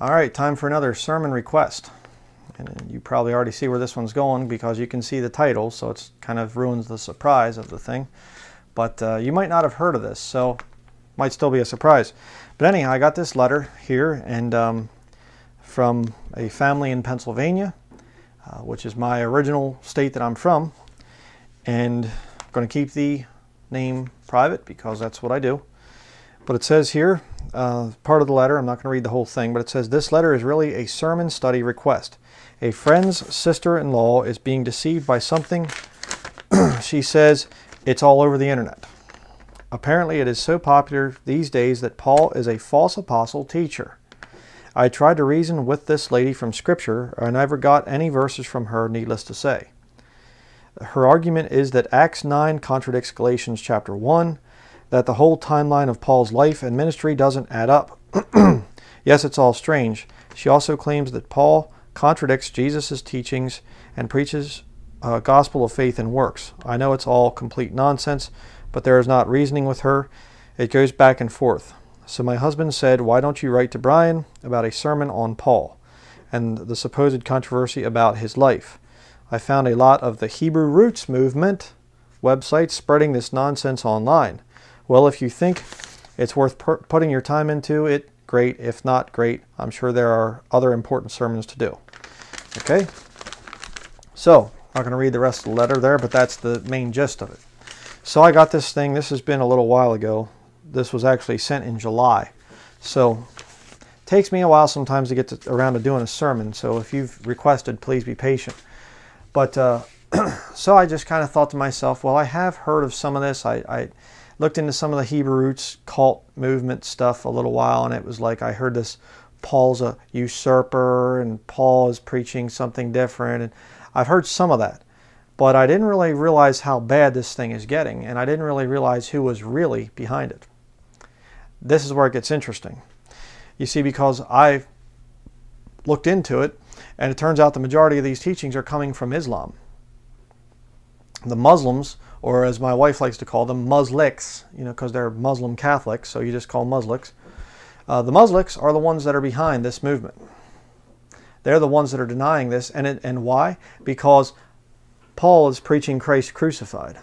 All right, time for another sermon request. And you probably already see where this one's going because you can see the title, so it kind of ruins the surprise of the thing. But you might not have heard of this, so it might still be a surprise. But anyhow, I got this letter here and from a family in Pennsylvania, which is my original state that I'm from. And I'm going to keep the name private because that's what I do. But it says here, part of the letter, I'm not going to read the whole thing, but it says, "This letter is really a sermon study request. A friend's sister-in-law is being deceived by something. She says it's all over the internet. Apparently it is so popular these days that Paul is a false apostle teacher. I tried to reason with this lady from Scripture. I never got any verses from her, needless to say. Her argument is that Acts 9 contradicts Galatians chapter 1, that the whole timeline of Paul's life and ministry doesn't add up. Yes, it's all strange. She also claims that Paul contradicts Jesus' teachings and preaches a gospel of faith and works. I know it's all complete nonsense, but there is not reasoning with her. It goes back and forth. So my husband said, why don't you write to Bryan about a sermon on Paul and the supposed controversy about his life? I found a lot of the Hebrew Roots Movement websites spreading this nonsense online. Well, if you think it's worth putting your time into it, great. If not, great. I'm sure there are other important sermons to do." Okay? So, I'm not going to read the rest of the letter there, but that's the main gist of it. So I got this thing. This has been a little while ago. This was actually sent in July. So, it takes me a while sometimes to get around to doing a sermon. So if you've requested, please be patient. But, so I just kind of thought to myself, well, I have heard of some of this. I looked into some of the Hebrew Roots cult movement stuff a little while, and it was like I heard this Paul's a usurper and Paul is preaching something different, and I've heard some of that, but I didn't really realize how bad this thing is getting, and I didn't really realize who was really behind it. This is where it gets interesting. You see, because I looked into it, and it turns out the majority of these teachings are coming from Islam. The Muslims, or as my wife likes to call them, Musliks, you know, because they're Muslim Catholics, so you just call Musliks. The Musliks are the ones that are behind this movement. They're the ones that are denying this, and why? Because Paul is preaching Christ crucified.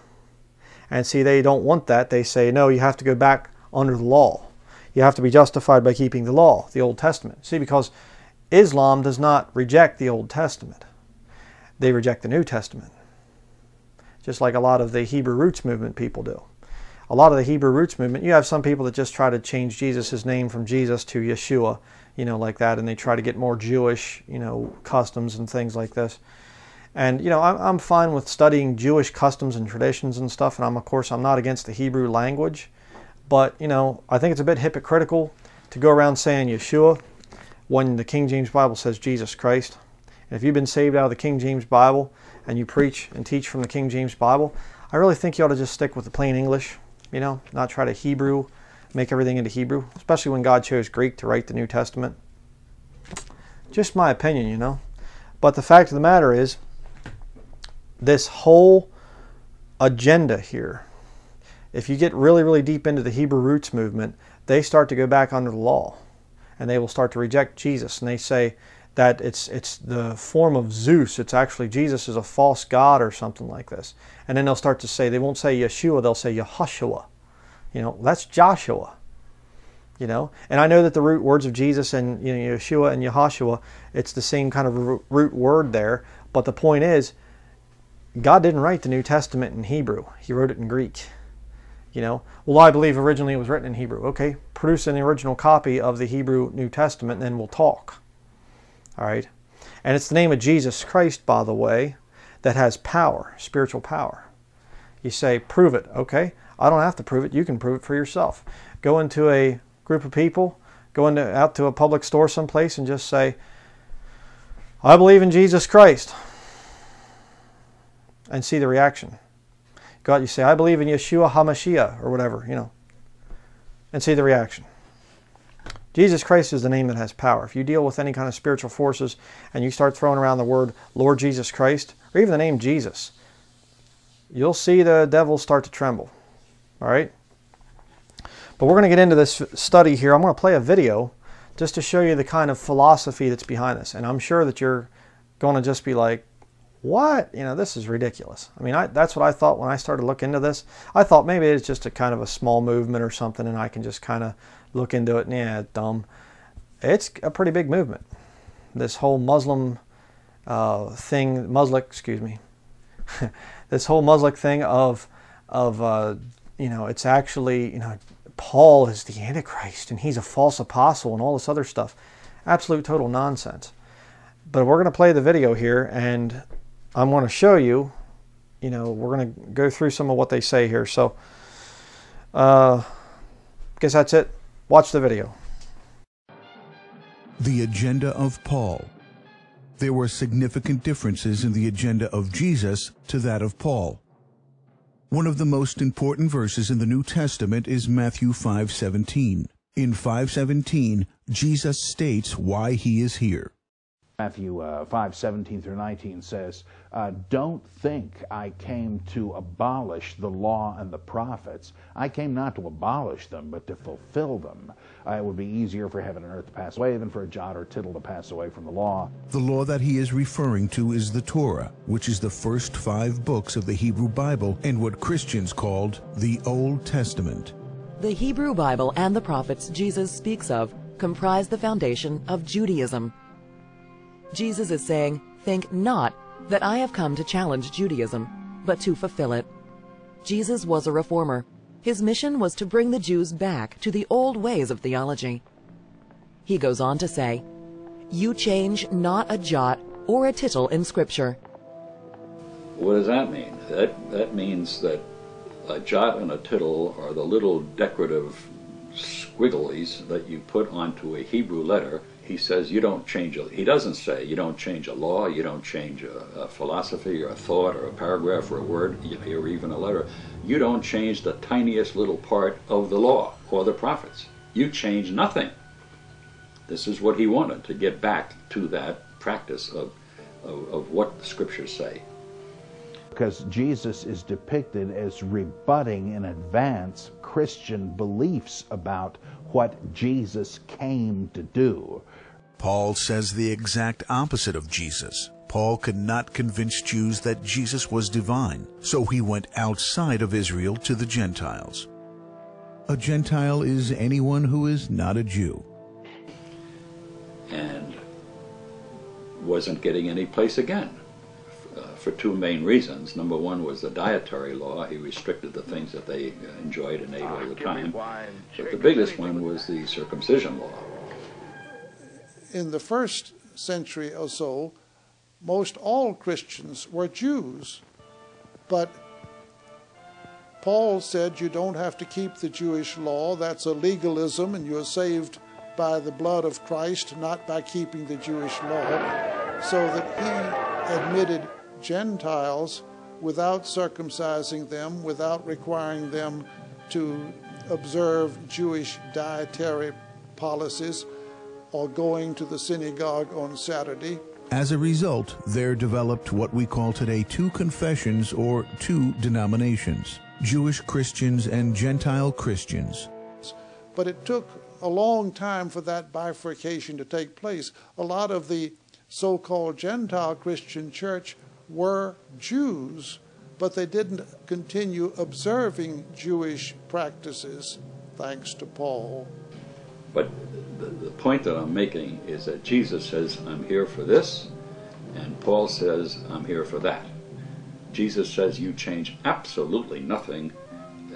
And see, they don't want that. They say, no, you have to go back under the law. You have to be justified by keeping the law, the Old Testament. See, because Islam does not reject the Old Testament. They reject the New Testament, just like a lot of the Hebrew Roots Movement people do. A lot of the Hebrew Roots Movement, you have some people that just try to change Jesus' name from Jesus to Yeshua, you know, like that, and they try to get more Jewish, you know, customs and things like this. And, you know, I'm fine with studying Jewish customs and traditions and stuff, and of course, I'm not against the Hebrew language, but, you know, I think it's a bit hypocritical to go around saying Yeshua when the King James Bible says Jesus Christ. And if you've been saved out of the King James Bible, and you preach and teach from the King James Bible, I really think you ought to just stick with the plain English, you know, not try to Hebrew, make everything into Hebrew, especially when God chose Greek to write the New Testament. Just my opinion, you know. But the fact of the matter is, this whole agenda here, if you get really, really deep into the Hebrew Roots Movement, they start to go back under the law, and they will start to reject Jesus, and they say that it's the form of Zeus. It's actually Jesus is a false god or something like this. And then they'll start to say, they won't say Yeshua, they'll say Yehoshua. You know, that's Joshua. You know, and I know that the root words of Jesus and, you know, Yeshua and Yehoshua, it's the same kind of root word there. But the point is, God didn't write the New Testament in Hebrew. He wrote it in Greek. You know, well, I believe originally it was written in Hebrew. Okay, produce an original copy of the Hebrew New Testament, and then we'll talk. All right, and it's the name of Jesus Christ, by the way, that has power, spiritual power. You say, prove it. Okay, I don't have to prove it. You can prove it for yourself. Go into a group of people, out to a public store someplace and just say, I believe in Jesus Christ. And see the reaction. Go out, you say, I believe in Yeshua HaMashiach or whatever, you know, and see the reaction. Jesus Christ is the name that has power. If you deal with any kind of spiritual forces and you start throwing around the word Lord Jesus Christ, or even the name Jesus, you'll see the devil start to tremble. All right? But we're going to get into this study here. I'm going to play a video just to show you the kind of philosophy that's behind this. And I'm sure that you're going to just be like, what? You know, this is ridiculous. I mean, that's what I thought when I started looking into this. I thought maybe it's just a kind of a small movement or something, and I can just kind of look into it and, yeah, dumb. It's a pretty big movement. This whole Muslim thing, Muslik, excuse me, this whole Muslik thing of you know, it's actually, you know, Paul is the Antichrist and he's a false apostle and all this other stuff. Absolute total nonsense. But we're going to play the video here, and I'm going to show you, you know, we're going to go through some of what they say here. So I guess that's it. Watch the video. The agenda of Paul. There were significant differences in the agenda of Jesus to that of Paul. One of the most important verses in the New Testament is Matthew 5:17. In 5:17, Jesus states why he is here. Matthew 5:17 through 19 says, don't think I came to abolish the law and the prophets. I came not to abolish them, but to fulfill them. It would be easier for heaven and earth to pass away than for a jot or tittle to pass away from the law. The law that he is referring to is the Torah, which is the first 5 books of the Hebrew Bible and what Christians called the Old Testament. The Hebrew Bible and the prophets Jesus speaks of comprise the foundation of Judaism. Jesus is saying, think not that I have come to challenge Judaism, but to fulfill it. Jesus was a reformer. His mission was to bring the Jews back to the old ways of theology. He goes on to say, you change not a jot or a tittle in Scripture. What does that mean? That means that a jot and a tittle are the little decorative squigglies that you put onto a Hebrew letter. He says you don't change a, he doesn't say you don't change a law, you don't change a philosophy or a thought or a paragraph or a word or even a letter. You don't change the tiniest little part of the law or the prophets. You change nothing. This is what he wanted, to get back to that practice of what the Scriptures say. Because Jesus is depicted as rebutting in advance Christian beliefs about what Jesus came to do. Paul says the exact opposite of Jesus. Paul could not convince Jews that Jesus was divine, so he went outside of Israel to the Gentiles. A Gentile is anyone who is not a Jew. And wasn't getting any place again. For 2 main reasons. Number 1 was the dietary law. He restricted the things that they enjoyed and ate all the time. But the biggest one was the circumcision law. In the 1st century or so, most all Christians were Jews. But Paul said you don't have to keep the Jewish law. That's a legalism, and you're saved by the blood of Christ, not by keeping the Jewish law. So that he admitted Gentiles without circumcising them, without requiring them to observe Jewish dietary policies or going to the synagogue on Saturday. As a result, there developed what we call today 2 confessions or 2 denominations, Jewish Christians and Gentile Christians. But it took a long time for that bifurcation to take place. A lot of the so-called Gentile Christian church were Jews, but they didn't continue observing Jewish practices, thanks to Paul. But the point that I'm making is that Jesus says, I'm here for this, and Paul says, I'm here for that. Jesus says you change absolutely nothing,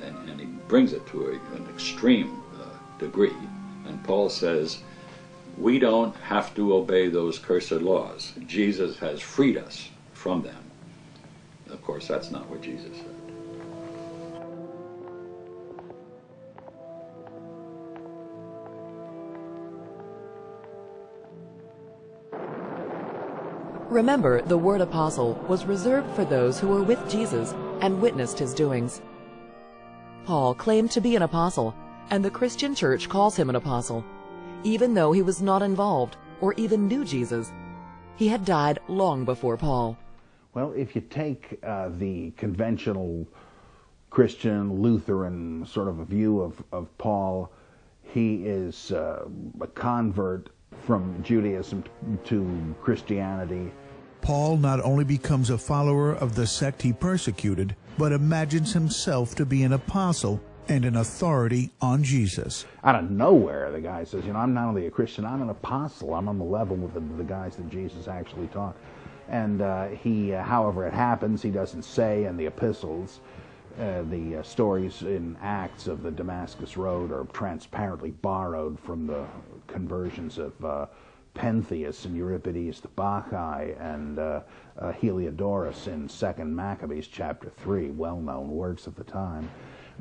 and he brings it to an extreme degree, and Paul says, we don't have to obey those cursed laws. Jesus has freed us from them. Of course, that's not what Jesus said. Remember, the word apostle was reserved for those who were with Jesus and witnessed his doings. Paul claimed to be an apostle, and the Christian church calls him an apostle, even though he was not involved or even knew Jesus. He had died long before Paul. Well, if you take the conventional Christian Lutheran sort of a view of Paul, He is a convert from Judaism to Christianity. Paul not only becomes a follower of the sect he persecuted, but imagines himself to be an apostle and an authority on Jesus. Out of nowhere, the guy says, you know, I'm not only a Christian, I'm an apostle. I'm on the level with the guys that Jesus actually taught. And however it happens, he doesn't say in the epistles. The stories in Acts of the Damascus Road are transparently borrowed from the conversions of Pentheus and Euripides the Bacchae and Heliodorus in 2 Maccabees chapter 3, well-known works of the time.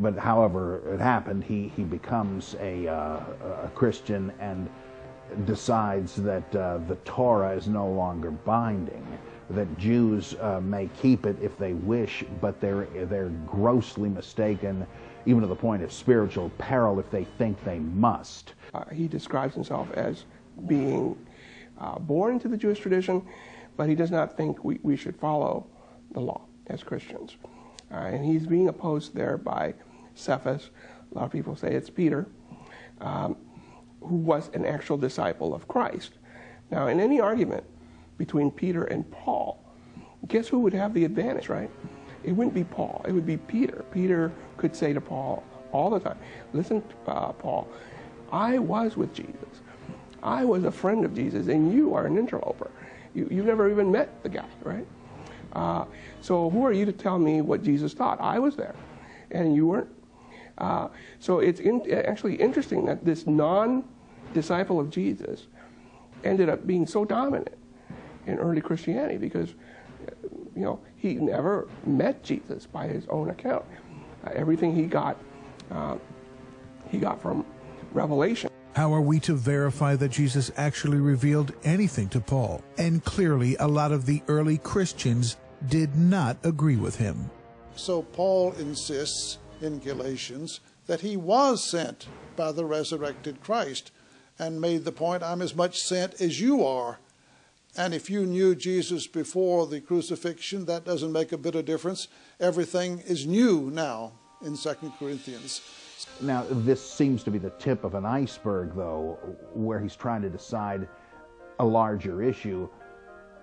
But however it happened, he becomes a Christian and decides that the Torah is no longer binding, that Jews may keep it if they wish, but they're grossly mistaken, even to the point of spiritual peril, if they think they must. He describes himself as being born into the Jewish tradition, but he does not think we should follow the law as Christians. And he's being opposed there by Cephas. A lot of people say it's Peter, who was an actual disciple of Christ. Now, in any argument between Peter and Paul, guess who would have the advantage, right? It wouldn't be Paul, it would be Peter. Peter could say to Paul all the time, listen, Paul, I was with Jesus. I was a friend of Jesus, and you are an interloper. You've never even met the guy, right? So who are you to tell me what Jesus taught? I was there, and you weren't. So it's actually interesting that this non-disciple of Jesus ended up being so dominant in early Christianity, because, you know, he never met Jesus by his own account. Everything he got from Revelation. How are we to verify that Jesus actually revealed anything to Paul? And clearly, a lot of the early Christians did not agree with him. So Paul insists in Galatians that he was sent by the resurrected Christ, and made the point, I'm as much sent as you are. And if you knew Jesus before the crucifixion, that doesn't make a bit of difference. Everything is new now in 2 Corinthians. Now, this seems to be the tip of an iceberg, though, where he's trying to decide a larger issue.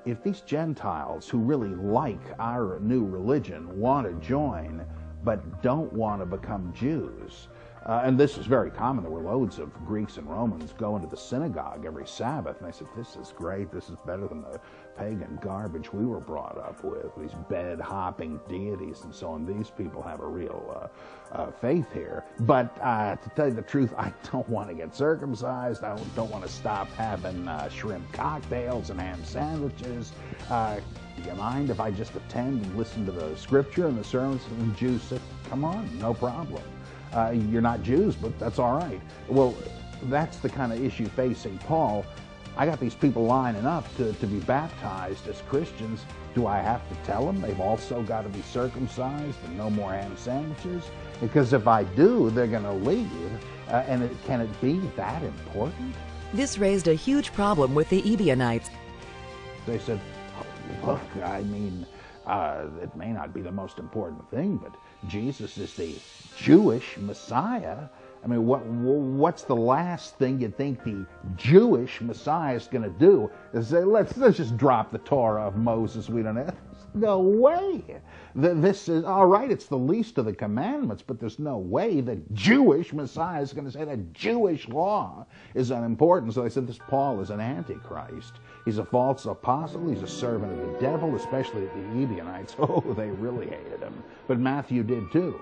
If these Gentiles, who really like our new religion, want to join, but don't want to become Jews, and this is very common. There were loads of Greeks and Romans going to the synagogue every Sabbath, and they said, this is great, this is better than the pagan garbage we were brought up with, these bed-hopping deities and so on. These people have a real faith here. But to tell you the truth, I don't want to get circumcised. I don't want to stop having shrimp cocktails and ham sandwiches. Do you mind if I just attend and listen to the scripture and the sermons? And the Jews said, come on, no problem. You're not Jews, but that's all right. Well, that's the kind of issue facing Paul. I got these people lining up to be baptized as Christians. Do I have to tell them they've also got to be circumcised and no more ham sandwiches? Because if I do, they're going to leave. And can it be that important? This raised a huge problem with the Ebionites. They said, oh, look, I mean, it may not be the most important thing, but Jesus is the Jewish Messiah. I mean, what's the last thing you think the Jewish Messiah is going to do? Is say, let's just drop the Torah of Moses. We don't have, no way. This is, all right, it's the least of the commandments, but there's no way the Jewish Messiah is going to say that Jewish law is unimportant. So they said, this Paul is an antichrist. He's a false apostle. He's a servant of the devil, especially the Ebionites. Oh, they really hated him. But Matthew did too.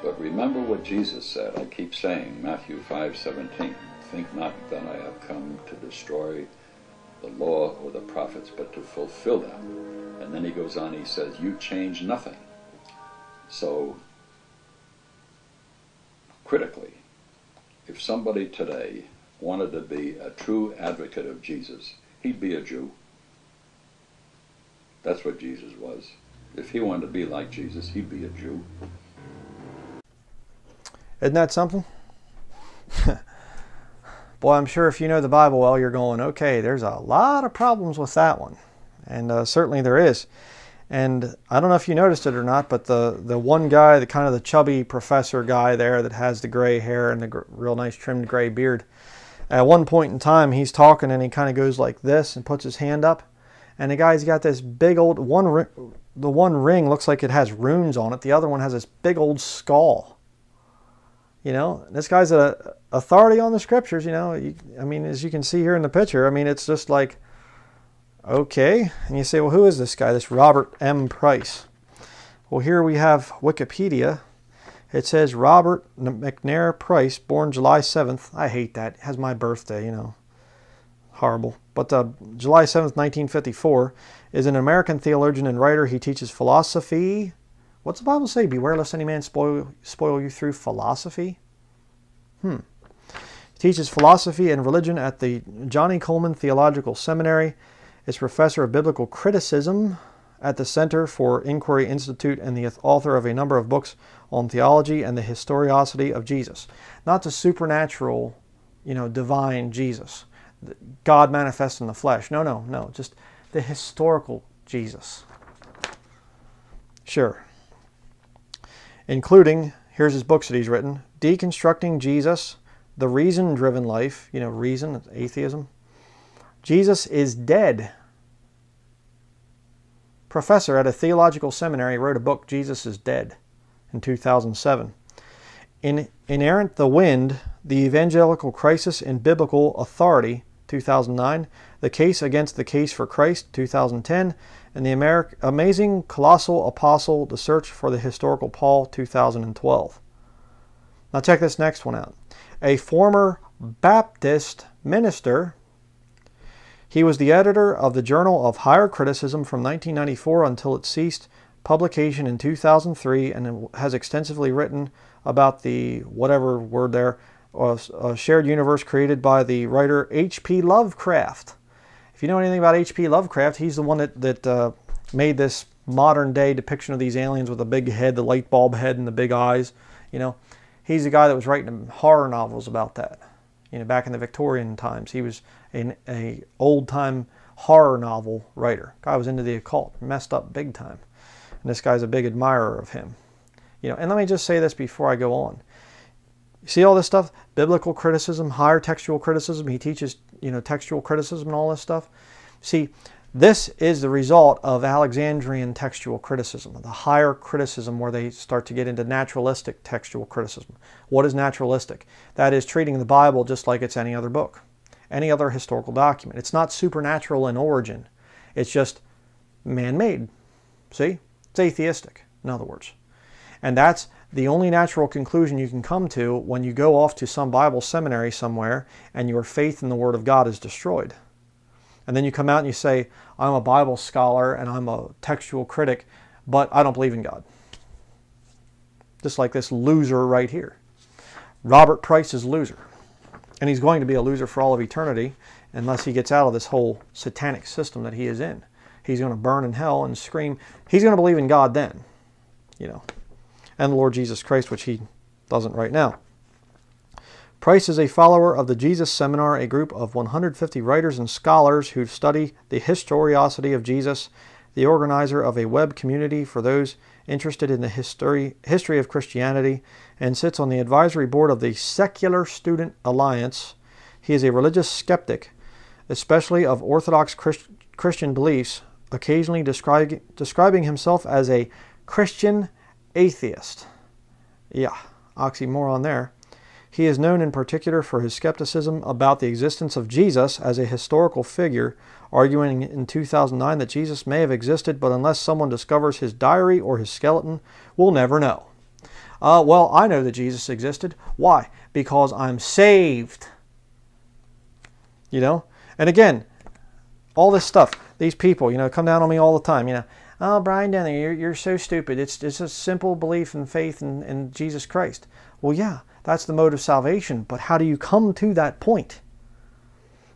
But remember what Jesus said. I keep saying, Matthew 5:17, think not that I have come to destroy the law or the prophets, but to fulfill them. And then he goes on, he says, you change nothing. So, critically, if somebody today wanted to be a true advocate of Jesus, he'd be a Jew. That's what Jesus was. If he wanted to be like Jesus, he'd be a Jew. Isn't that something? Boy, I'm sure if you know the Bible well, you're going, okay, there's a lot of problems with that one. And certainly there is. And I don't know if you noticed it or not, but the one guy, the kind of the chubby professor guy there that has the gray hair and the real nice trimmed gray beard, at one point in time, he's talking and he kind of goes like this and puts his hand up. And the guy's got this big old the one ring looks like it has runes on it. The other one has this big old skull. You know, this guy's an authority on the scriptures, you know. I mean, as you can see here in the picture, I mean, it's just like, okay. And you say, well, who is this guy? This Robert M. Price. Well, here we have Wikipedia. It says Robert McNair Price, born July 7th. I hate that. It has my birthday, you know. Horrible. But July 7th, 1954, is an American theologian and writer. He teaches philosophy. What's the Bible say? Beware lest any man spoil you through philosophy? He teaches philosophy and religion at the Johnny Coleman Theological Seminary. Is professor of biblical criticism at the Center for Inquiry Institute and the author of a number of books on theology and the historicity of Jesus. Not the supernatural, you know, divine Jesus, God manifest in the flesh. No, no, no, just the historical Jesus. Sure. Including, here's his books that he's written, Deconstructing Jesus, The Reason-Driven Life, you know, reason, atheism. Jesus is Dead. Professor at a theological seminary wrote a book, Jesus is Dead, in 2007. In Inerrant the Wind, The Evangelical Crisis in Biblical Authority, 2009. The Case Against the Case for Christ, 2010. And The Amazing Colossal Apostle, The Search for the Historical Paul, 2012. Now check this next one out. A former Baptist minister. He was the editor of the Journal of Higher Criticism from 1994 until it ceased publication in 2003, and has extensively written about the, whatever word there, shared universe created by the writer H.P. Lovecraft. If you know anything about H.P. Lovecraft, he's the one that made this modern day depiction of these aliens with a big head, the light bulb head, and the big eyes. You know, he's the guy that was writing horror novels about that. You know, back in the Victorian times, he was an old-time horror novel writer. Guy was into the occult, messed up big time. And this guy's a big admirer of him. You know, and let me just say this before I go on. You see all this stuff? Biblical criticism, higher textual criticism. He teaches, you know, textual criticism and all this stuff. See, this is the result of Alexandrian textual criticism, the higher criticism where they start to get into naturalistic textual criticism. What is naturalistic? That is treating the Bible just like it's any other book, any other historical document. It's not supernatural in origin. It's just man-made. See? It's atheistic, in other words. And that's the only natural conclusion you can come to when you go off to some Bible seminary somewhere and your faith in the Word of God is destroyed. And then you come out and you say, I'm a Bible scholar and I'm a textual critic, but I don't believe in God. Just like this loser right here. Robert Price is a loser. And he's going to be a loser for all of eternity unless he gets out of this whole satanic system that he is in. He's going to burn in hell and scream. He's going to believe in God then, you know, and the Lord Jesus Christ, which he doesn't right now. Price is a follower of the Jesus Seminar, a group of 150 writers and scholars who study the historicity of Jesus, the organizer of a web community for those interested in the history of Christianity, and sits on the advisory board of the Secular Student Alliance. He is a religious skeptic, especially of Orthodox Christian beliefs, occasionally describing himself as a Christian atheist. Yeah, oxymoron there. He is known in particular for his skepticism about the existence of Jesus as a historical figure, arguing in 2009 that Jesus may have existed, but unless someone discovers his diary or his skeleton, we'll never know. Well, I know that Jesus existed. Why? Because I'm saved. You know? And again, all this stuff, these people, you know, come down on me all the time, you know. Oh, Bryan Denlinger, you're so stupid. It's a simple belief and faith in Jesus Christ. Well, yeah. That's the mode of salvation, but how do you come to that point?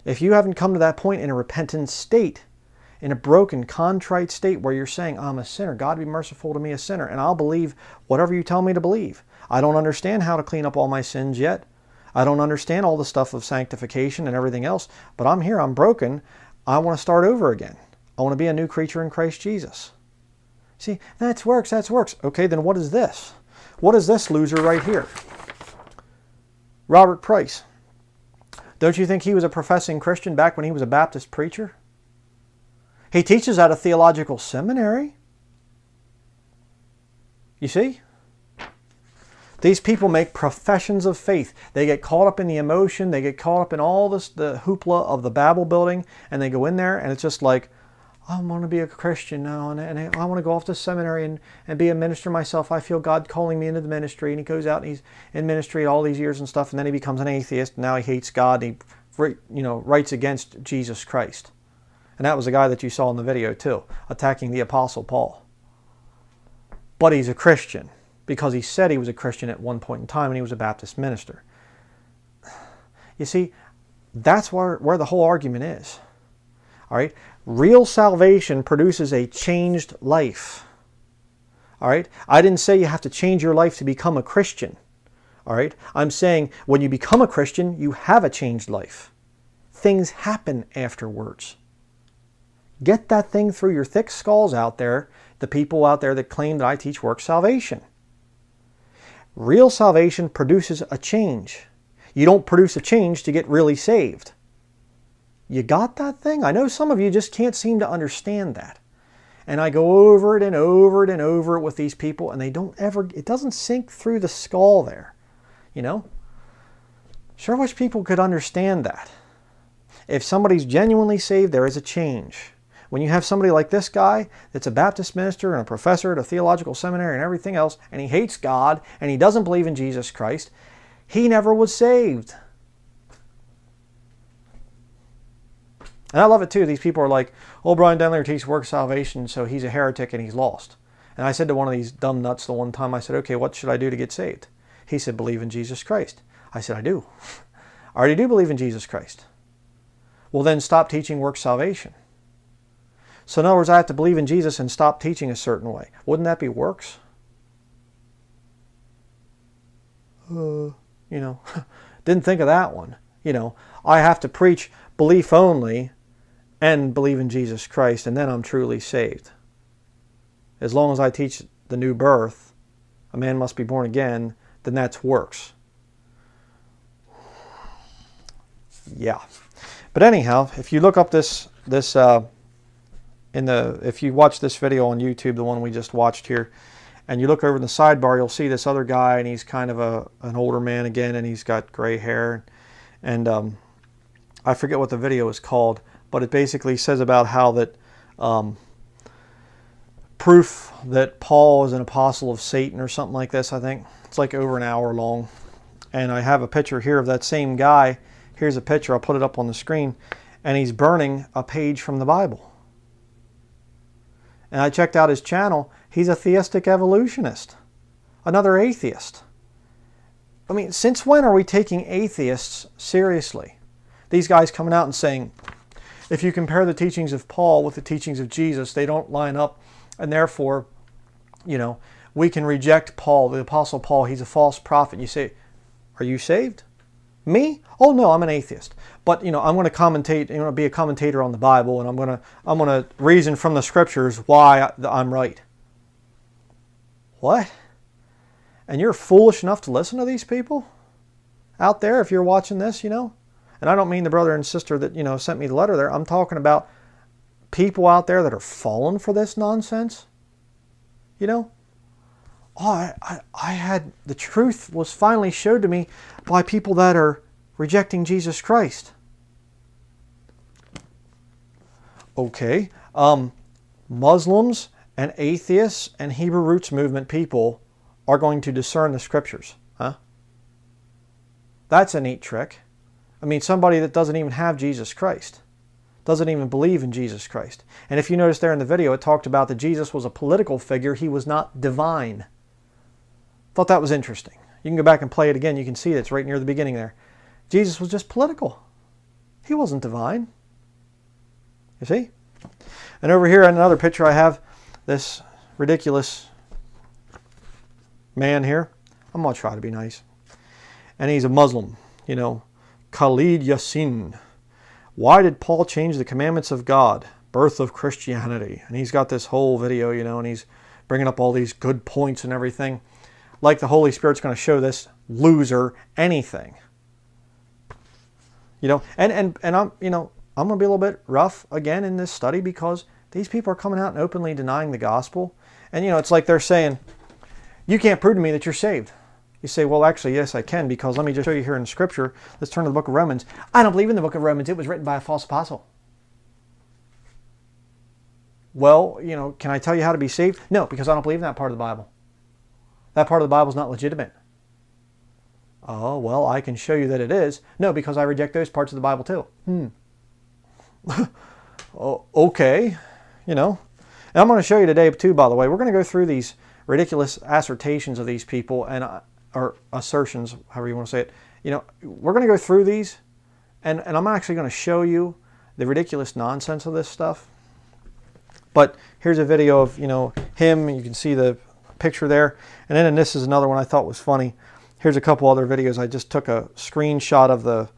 If you haven't come to that point in a repentant state, in a broken, contrite state where you're saying, I'm a sinner, God be merciful to me, a sinner, and I'll believe whatever you tell me to believe. I don't understand how to clean up all my sins yet. I don't understand all the stuff of sanctification and everything else, but I'm here, I'm broken. I want to start over again. I want to be a new creature in Christ Jesus. See, that's works, that's works. Okay, then what is this? What is this loser right here? Robert Price. Don't you think he was a professing Christian back when he was a Baptist preacher? He teaches at a theological seminary. You see? These people make professions of faith. They get caught up in the emotion. They get caught up in all this, the hoopla of the Babel building, and they go in there and it's just like, I want to be a Christian now, and I want to go off to seminary and be a minister myself. I feel God calling me into the ministry. And he goes out and he's in ministry all these years and stuff, and then he becomes an atheist, and now he hates God, and he writes against Jesus Christ. And that was the guy that you saw in the video too, attacking the Apostle Paul. But he's a Christian, because he said he was a Christian at one point in time, and he was a Baptist minister. You see, that's where the whole argument is. All right? Real salvation produces a changed life. All right? I didn't say you have to change your life to become a Christian. All right? I'm saying when you become a Christian, you have a changed life. Things happen afterwards. Get that thing through your thick skulls out there, the people out there that claim that I teach works salvation. Real salvation produces a change. You don't produce a change to get really saved. You got that thing? I know some of you just can't seem to understand that. And I go over it and over it and over it with these people, and they don't ever, it doesn't sink through the skull there. You know? Sure wish people could understand that. If somebody's genuinely saved, there is a change. When you have somebody like this guy that's a Baptist minister and a professor at a theological seminary and everything else, and he hates God and he doesn't believe in Jesus Christ, he never was saved. And I love it too. These people are like, oh, Bryan Denlinger teaches works salvation, so he's a heretic and he's lost. And I said to one of these dumb nuts the one time, I said, okay, what should I do to get saved? He said, believe in Jesus Christ. I said, I do. I already do believe in Jesus Christ. Well, then stop teaching works salvation. So in other words, I have to believe in Jesus and stop teaching a certain way. Wouldn't that be works? Didn't think of that one. I have to preach belief only and believe in Jesus Christ, and then I'm truly saved. As long as I teach the new birth, a man must be born again, then that's works. Yeah. But anyhow, if you look up if you watch this video on YouTube, the one we just watched here, and you look over in the sidebar, you'll see this other guy, and he's kind of an older man again, and he's got gray hair, and I forget what the video is called, but it basically says about how that proof that Paul is an apostle of Satan or something like this, I think. It's like over an hour long. And I have a picture here of that same guy. Here's a picture. I'll put it up on the screen. And he's burning a page from the Bible. And I checked out his channel. He's a theistic evolutionist. Another atheist. I mean, since when are we taking atheists seriously? These guys coming out and saying, if you compare the teachings of Paul with the teachings of Jesus, they don't line up, and therefore, we can reject Paul, the Apostle Paul, he's a false prophet. You say, are you saved? Me? Oh no, I'm an atheist. But I'm going to commentate, be a commentator on the Bible, and I'm going to reason from the scriptures why I'm right. What? And you're foolish enough to listen to these people out there if you're watching this, And I don't mean the brother and sister that, sent me the letter there. I'm talking about people out there that are falling for this nonsense. The truth was finally showed to me by people that are rejecting Jesus Christ. Okay. Muslims and atheists and Hebrew Roots Movement people are going to discern the scriptures. Huh? That's a neat trick. I mean, somebody that doesn't even have Jesus Christ, doesn't even believe in Jesus Christ. And if you notice there in the video, it talked about that Jesus was a political figure. He was not divine. Thought that was interesting. You can go back and play it again. You can see it's right near the beginning there. Jesus was just political. He wasn't divine. You see? And over here in another picture, I have this ridiculous man here. I'm going to try to be nice. And he's a Muslim, Khalid Yasin. Why did Paul change the commandments of God? Birth of Christianity. And he's got this whole video, and he's bringing up all these good points and everything, like the Holy Spirit's going to show this loser anything. You know, and I'm going to be a little bit rough again in this study, because these people are coming out and openly denying the gospel. And, you know, it's like they're saying, you can't prove to me that you're saved. You say, well, actually, yes, I can, because let me just show you here in Scripture. Let's turn to the book of Romans. I don't believe in the book of Romans. It was written by a false apostle. Well, you know, can I tell you how to be saved? No, because I don't believe in that part of the Bible. That part of the Bible is not legitimate. Oh, well, I can show you that it is. No, because I reject those parts of the Bible too. Oh, okay, you know. And I'm going to show you today too, by the way. We're going to go through these ridiculous assertions of these people, and or assertions, however you want to say it. You know, we're going to go through these, and I'm actually going to show you the ridiculous nonsense of this stuff. But here's a video of, you know, him. You can see the picture there. And then, and this is another one I thought was funny. Here's a couple other videos. I just took a screenshot of the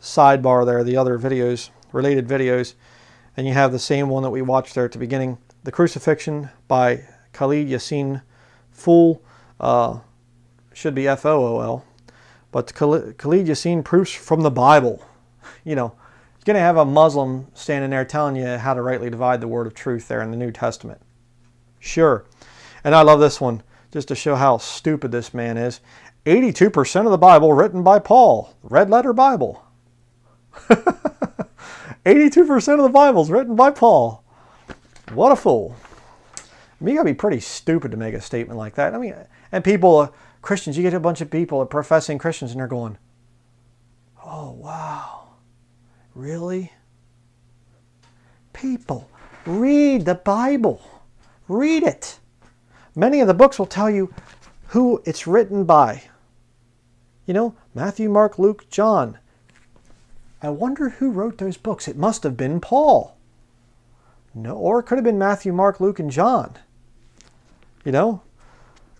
sidebar there, the other videos, related videos. And you have the same one that we watched there at the beginning. The Crucifixion by Khalid Yasin Fool. Should be F-O-O-L. But Khalid Yasin proofs from the Bible. You know, you're going to have a Muslim standing there telling you how to rightly divide the word of truth there in the New Testament. Sure. And I love this one, just to show how stupid this man is. 82% of the Bible written by Paul. Red letter Bible. 82% of the Bible's written by Paul. What a fool. I mean, you got to be pretty stupid to make a statement like that. I mean, and people, Christians, you get a bunch of people, professing Christians, and they're going, oh, wow, really? People, read the Bible. Read it. Many of the books will tell you who it's written by. You know, Matthew, Mark, Luke, John. I wonder who wrote those books. It must have been Paul. No, or it could have been Matthew, Mark, Luke, and John. You know?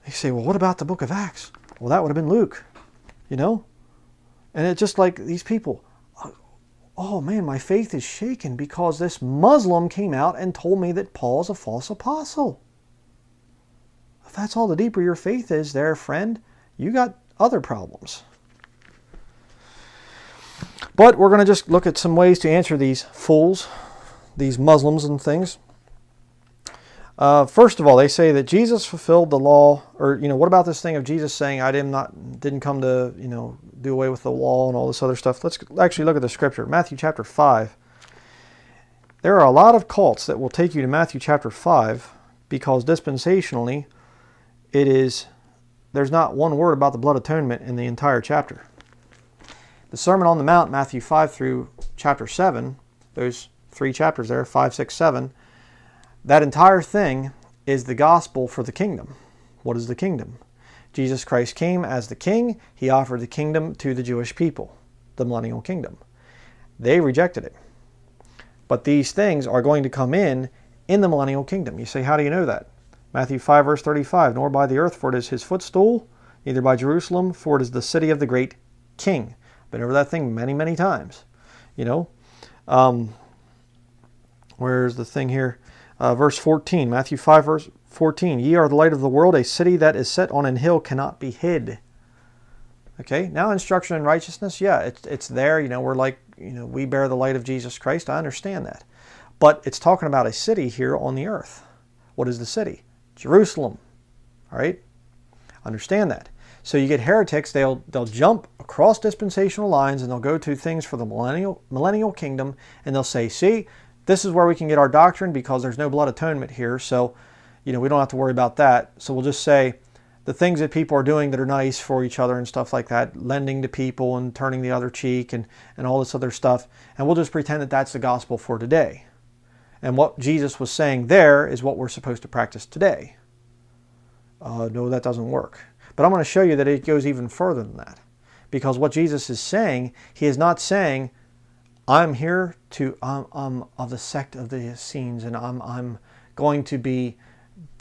You say, well, what about the book of Acts? Well, that would have been Luke. You know? And it's just like these people. Oh, man, my faith is shaken because this Muslim came out and told me that Paul's a false apostle. If that's all the deeper your faith is there, friend, you got other problems. But we're going to just look at some ways to answer these fools, these Muslims and things. First of all, they say that Jesus fulfilled the law, or, you know, what about this thing of Jesus saying, I didn't come to, you know, do away with the law and all this other stuff. Let's actually look at the scripture, Matthew chapter 5. There are a lot of cults that will take you to Matthew chapter 5 because dispensationally, it is, there's not one word about the blood atonement in the entire chapter. The Sermon on the Mount, Matthew 5 through chapter 7, those three chapters there, 5, 6, 7, that entire thing is the gospel for the kingdom. What is the kingdom? Jesus Christ came as the king. He offered the kingdom to the Jewish people, the millennial kingdom. They rejected it. But these things are going to come in the millennial kingdom. You say, how do you know that? Matthew 5, verse 35, nor by the earth, for it is his footstool, neither by Jerusalem, for it is the city of the great king. Been over that thing many, many times, you know. Where's the thing here? Verse 14, Matthew 5, verse 14. Ye are the light of the world. A city that is set on an hill cannot be hid. Okay, now instruction in righteousness. Yeah, it's there. You know, we're like, you know, we bear the light of Jesus Christ. I understand that. But it's talking about a city here on the earth. What is the city? Jerusalem. All right, understand that. So you get heretics, they'll jump across dispensational lines and they'll go to things for the millennial kingdom, and they'll say, see, this is where we can get our doctrine because there's no blood atonement here, so, you know, we don't have to worry about that. So we'll just say the things that people are doing that are nice for each other and stuff like that, lending to people and turning the other cheek and all this other stuff, and we'll just pretend that that's the gospel for today. And what Jesus was saying there is what we're supposed to practice today. No, that doesn't work. But I'm going to show you that it goes even further than that. Because what Jesus is saying, he is not saying, I'm here to, I'm of the sect of the Essenes, and I'm going to be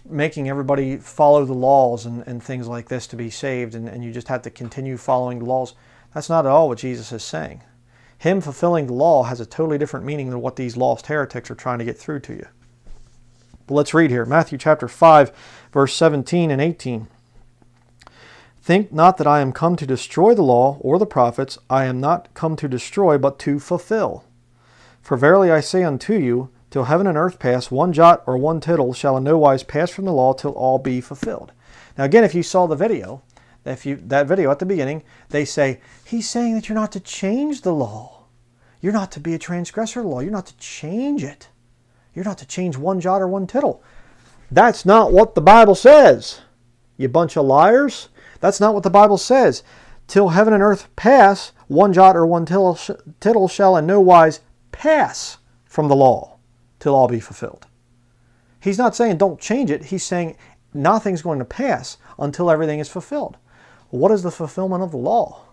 making everybody follow the laws and things like this to be saved, and you just have to continue following the laws. That's not at all what Jesus is saying. Him fulfilling the law has a totally different meaning than what these lost heretics are trying to get through to you. But let's read here. Matthew chapter 5, verse 17 and 18. Think not that I am come to destroy the law or the prophets. I am not come to destroy, but to fulfill. For verily I say unto you, till heaven and earth pass, one jot or one tittle shall in no wise pass from the law till all be fulfilled. Now again, if you saw the video, that video at the beginning, they say, he's saying that you're not to change the law. You're not to be a transgressor of the law. You're not to change it. You're not to change one jot or one tittle. That's not what the Bible says, you bunch of liars. That's not what the Bible says. Till heaven and earth pass, one jot or one tittle shall in no wise pass from the law till all be fulfilled. He's not saying don't change it. He's saying nothing's going to pass until everything is fulfilled. What is the fulfillment of the law?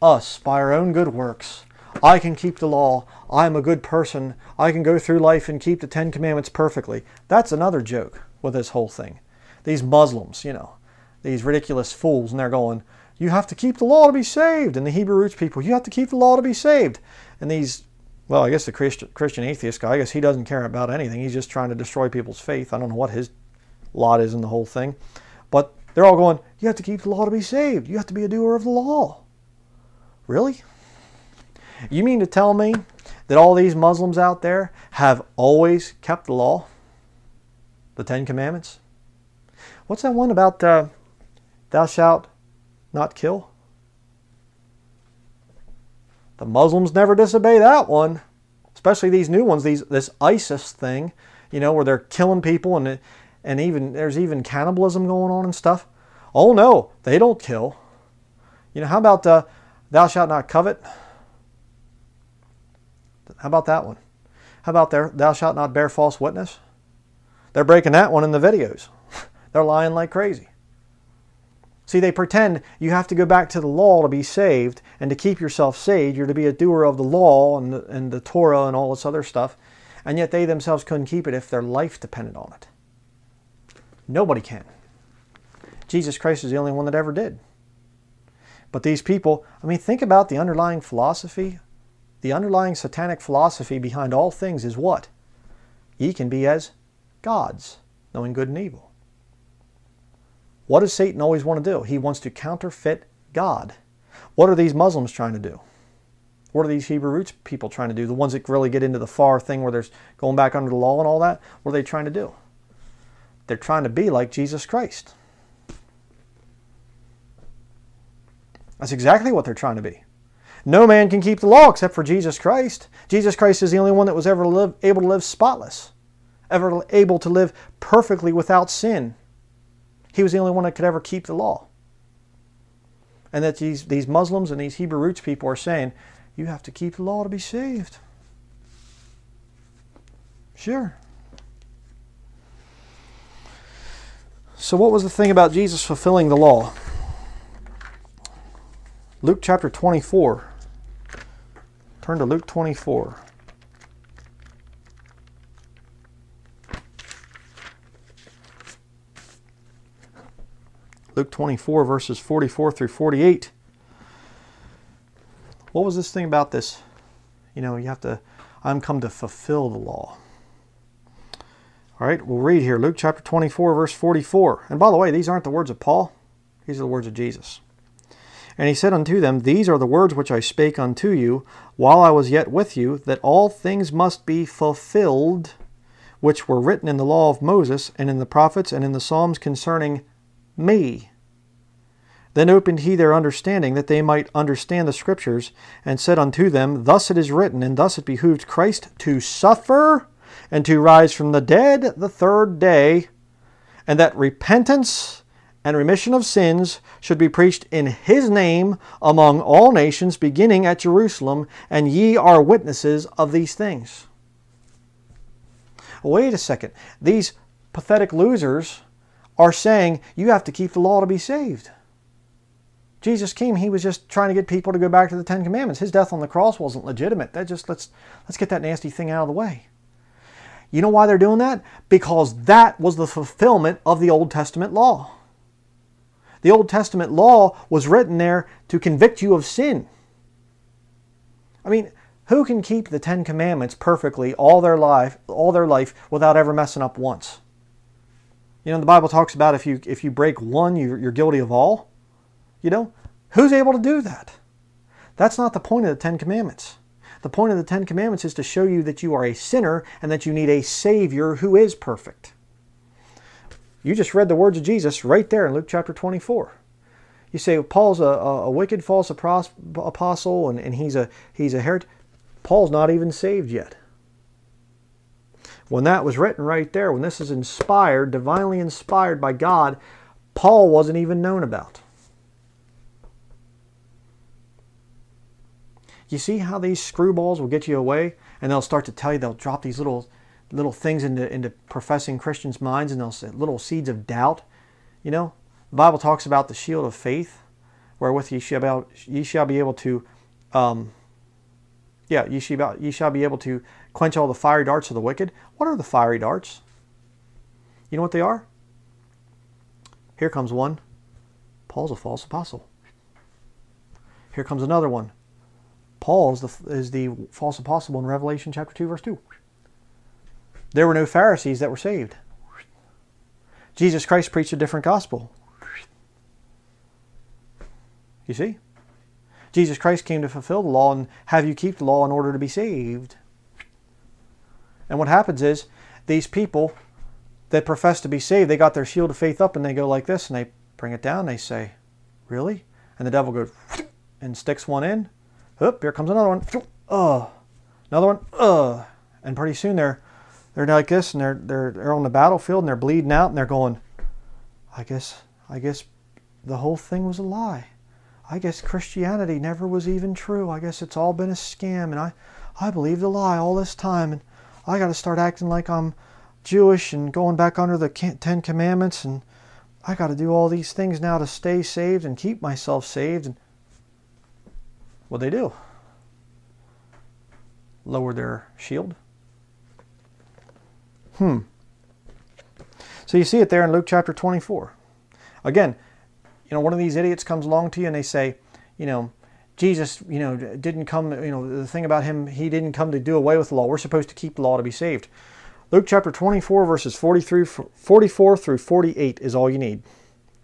Us, by our own good works. I can keep the law. I'm a good person. I can go through life and keep the Ten Commandments perfectly. That's another joke with this whole thing. These Muslims, you know, these ridiculous fools, and they're going, you have to keep the law to be saved. And the Hebrew Roots people, you have to keep the law to be saved. And these, well, I guess the Christian atheist guy, I guess he doesn't care about anything. He's just trying to destroy people's faith. I don't know what his lot is in the whole thing. But they're all going, you have to keep the law to be saved. You have to be a doer of the law. Really? You mean to tell me that all these Muslims out there have always kept the law? The Ten Commandments? What's that one about thou shalt not kill? The Muslims never disobey that one. Especially these new ones, this ISIS thing, you know, where they're killing people and even there's even cannibalism going on and stuff. Oh no, they don't kill. You know, how about thou shalt not covet? How about that one? How about thou shalt not bear false witness? They're breaking that one in the videos. They're lying like crazy. See, they pretend you have to go back to the law to be saved, and to keep yourself saved, you're to be a doer of the law and the Torah and all this other stuff, and yet they themselves couldn't keep it if their life depended on it. Nobody can. Jesus Christ is the only one that ever did. But these people, I mean, think about the underlying philosophy. The underlying satanic philosophy behind all things is what? Ye can be as gods, knowing good and evil. What does Satan always want to do? He wants to counterfeit God. What are these Muslims trying to do? What are these Hebrew Roots people trying to do? The ones that really get into the far thing where there's going back under the law and all that? What are they trying to do? They're trying to be like Jesus Christ. That's exactly what they're trying to be. No man can keep the law except for Jesus Christ. Jesus Christ is the only one that was ever able to live spotless, ever able to live perfectly without sin. He was the only one that could ever keep the law. And that these Muslims and these Hebrew Roots people are saying, you have to keep the law to be saved. Sure. So what was the thing about Jesus fulfilling the law? Luke chapter 24. Turn to Luke 24. Luke 24, verses 44 through 48. What was this thing about this? You know, you have to, I'm come to fulfill the law. All right, we'll read here. Luke chapter 24, verse 44. And by the way, these aren't the words of Paul. These are the words of Jesus. And he said unto them, these are the words which I spake unto you while I was yet with you, that all things must be fulfilled, which were written in the law of Moses, and in the prophets, and in the Psalms concerning me. Then opened he their understanding, that they might understand the Scriptures, and said unto them, thus it is written, and thus it behooved Christ to suffer, and to rise from the dead the third day, and that repentance and remission of sins should be preached in his name among all nations, beginning at Jerusalem, and ye are witnesses of these things. Wait a second. These pathetic losers are saying you have to keep the law to be saved. Jesus came, he was just trying to get people to go back to the Ten Commandments. His death on the cross wasn't legitimate. That just, let's get that nasty thing out of the way. You know why they're doing that? Because that was the fulfillment of the Old Testament law. The Old Testament law was written there to convict you of sin. I mean, Who can keep the 10 Commandments perfectly all their life without ever messing up once? You know, the Bible talks about if you break one, you're guilty of all. You know, who's able to do that? That's not the point of the 10 Commandments. The point of the 10 Commandments is to show you that you are a sinner and that you need a Savior who is perfect. You just read the words of Jesus right there in Luke chapter 24. You say, Paul's a wicked false apostle and he's a heretic. Paul's not even saved yet. When that was written right there, when this is inspired, divinely inspired by God, Paul wasn't even known about. You see how these screwballs will get you away? And they'll start to tell you, they'll drop these little things into professing Christians' minds, and they'll say little seeds of doubt. You know, the Bible talks about the shield of faith, wherewith ye shall be able to quench all the fiery darts of the wicked. What are the fiery darts? You know what they are? Here comes one. Paul's a false apostle. Here comes another one. Paul is the false apostle in Revelation chapter 2, verse 2. There were no Pharisees that were saved. Jesus Christ preached a different gospel. You see? Jesus Christ came to fulfill the law and have you keep the law in order to be saved. And what happens is these people that profess to be saved, they got their shield of faith up and they go like this and they bring it down. They say, really? And the devil goes and sticks one in. Oop, here comes another one. Oh, another one. Oh, and pretty soon they're like this and they're on the battlefield and they're bleeding out and they're going, I guess the whole thing was a lie. I guess Christianity never was even true. I guess it's all been a scam, and I believed a lie all this time, and I got to start acting like I'm Jewish and going back under the 10 Commandments, and I got to do all these things now to stay saved and keep myself saved. And what'd they do? Lower their shield? So you see it there in Luke chapter 24. Again, you know, one of these idiots comes along to you and they say, you know, Jesus, you know, didn't come, you know, the thing about him, he didn't come to do away with the law. We're supposed to keep the law to be saved. Luke chapter 24, verses 44 through 48 is all you need.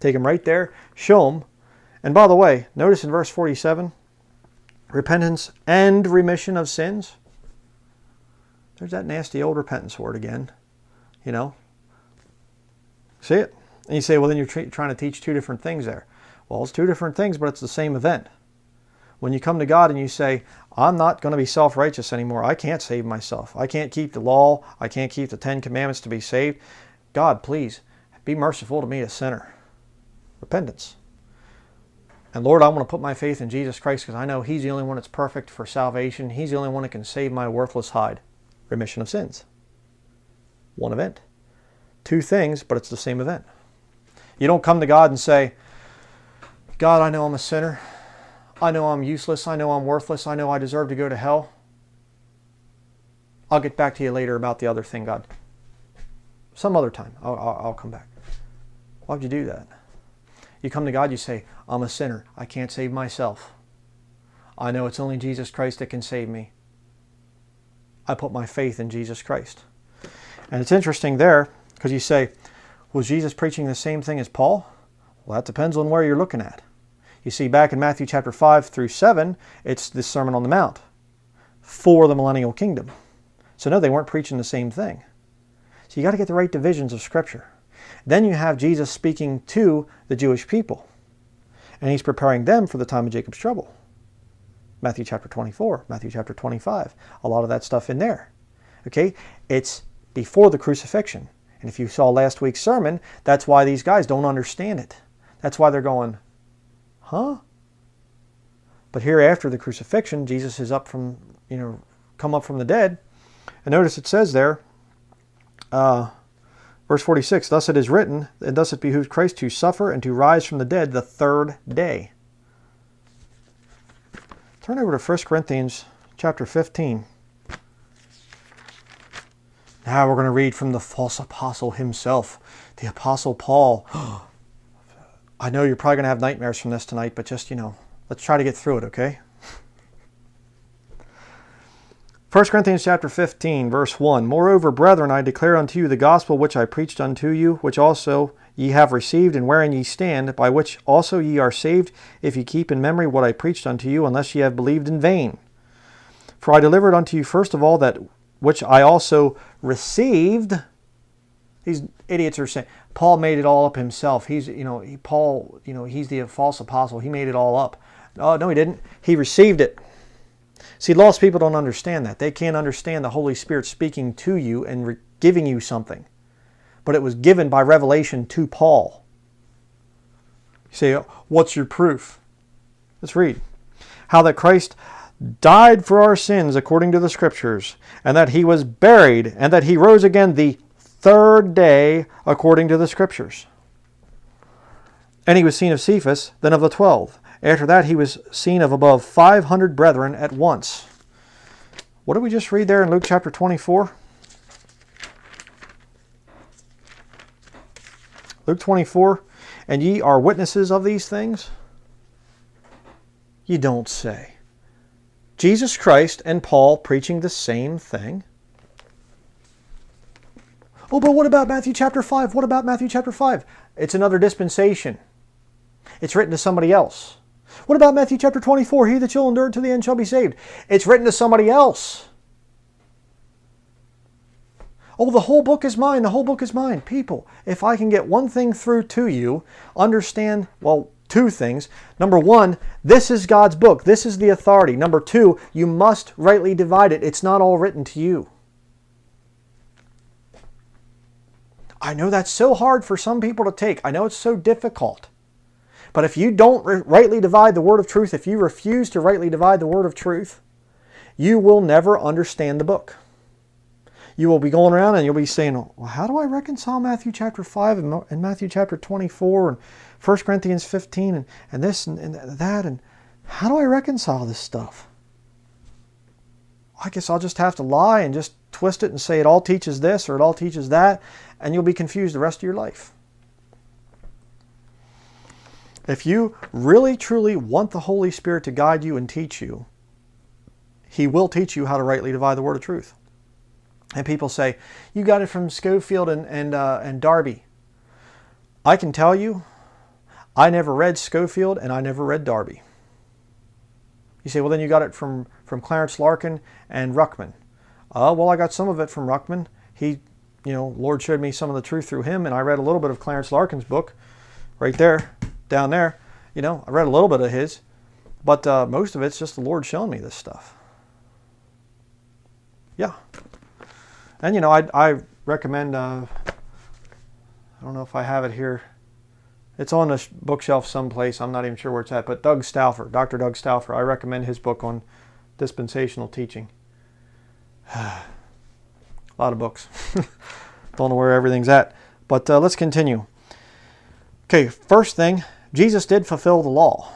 Take them right there, show them. And by the way, notice in verse 47, repentance and remission of sins. There's that nasty old repentance word again, you know. See it? And you say, well, then you're trying to teach two different things there. Well, it's two different things, but it's the same event. When you come to God and you say, I'm not going to be self-righteous anymore. I can't save myself. I can't keep the law. I can't keep the 10 Commandments to be saved. God, please, be merciful to me, a sinner. Repentance. And Lord, I want to put my faith in Jesus Christ because I know He's the only one that's perfect for salvation. He's the only one that can save my worthless hide. Remission of sins. One event. Two things, but it's the same event. You don't come to God and say, God, I know I'm a sinner. I know I'm useless. I know I'm worthless. I know I deserve to go to hell. I'll get back to you later about the other thing, God. Some other time. I'll come back. Why would you do that? You come to God, you say, I'm a sinner. I can't save myself. I know it's only Jesus Christ that can save me. I put my faith in Jesus Christ. And it's interesting there because you say, was Jesus preaching the same thing as Paul? Well, that depends on where you're looking at. You see, back in Matthew chapter 5 through 7, it's this Sermon on the Mount for the millennial kingdom. So no, they weren't preaching the same thing. So you got to get the right divisions of Scripture. Then you have Jesus speaking to the Jewish people. And He's preparing them for the time of Jacob's trouble. Matthew chapter 24, Matthew chapter 25. A lot of that stuff in there. Okay? It's before the crucifixion. And if you saw last week's sermon, that's why these guys don't understand it. That's why they're going, huh? But here after the crucifixion, Jesus is up from, you know, come up from the dead. And notice it says there, verse 46, thus it is written, and thus it behooves Christ to suffer and to rise from the dead the third day. Turn over to 1 Corinthians chapter 15. Now we're going to read from the false apostle himself, the Apostle Paul. I know you're probably going to have nightmares from this tonight, but just, you know, let's try to get through it, okay? 1 Corinthians chapter 15, verse 1, Moreover, brethren, I declare unto you the gospel which I preached unto you, which also ye have received, and wherein ye stand, by which also ye are saved, if ye keep in memory what I preached unto you, unless ye have believed in vain. For I delivered unto you first of all that which I also received. These idiots are saying, Paul made it all up himself. He's, you know, Paul, you know, he's the false apostle. He made it all up. Oh, no, he didn't. He received it. See, lost people don't understand that. They can't understand the Holy Spirit speaking to you and giving you something. But it was given by revelation to Paul. You say, what's your proof? Let's read. How that Christ died for our sins according to the Scriptures, and that he was buried, and that he rose again the third day according to the Scriptures. And he was seen of Cephas, then of the 12. After that he was seen of above 500 brethren at once. What did we just read there in Luke chapter 24? Luke 24, and ye are witnesses of these things? You don't say. Jesus Christ and Paul preaching the same thing. Oh, but what about Matthew chapter 5? What about Matthew chapter 5? It's another dispensation. It's written to somebody else. What about Matthew chapter 24? He that shall endure to the end shall be saved. It's written to somebody else. Oh, the whole book is mine. The whole book is mine. People, if I can get one thing through to you, understand, well, two things. Number one, this is God's book. This is the authority. Number two, you must rightly divide it. It's not all written to you. I know that's so hard for some people to take. I know it's so difficult. But if you don't rightly divide the word of truth, if you refuse to rightly divide the word of truth, you will never understand the book. You will be going around and you'll be saying, well, how do I reconcile Matthew chapter 5 and Matthew chapter 24 and 1 Corinthians 15 and this and that? And how do I reconcile this stuff? I guess I'll just have to lie and just twist it and say it all teaches this or it all teaches that, and you'll be confused the rest of your life. If you really, truly want the Holy Spirit to guide you and teach you, He will teach you how to rightly divide the word of truth. And people say, you got it from Schofield and Darby. I can tell you, I never read Schofield and I never read Darby. You say, well, then you got it from Clarence Larkin and Ruckman. Well, I got some of it from Ruckman. He, you know, Lord showed me some of the truth through him, and I read a little bit of Clarence Larkin's book right there. Down there, you know, I read a little bit of his, but most of it's just the Lord showing me this stuff. Yeah. And, you know, I recommend, I don't know if I have it here. It's on the bookshelf someplace. I'm not even sure where it's at, but Doug Stauffer, Dr. Doug Stauffer, I recommend his book on dispensational teaching. A lot of books. Don't know where everything's at, but let's continue. Okay, first thing, Jesus did fulfill the law,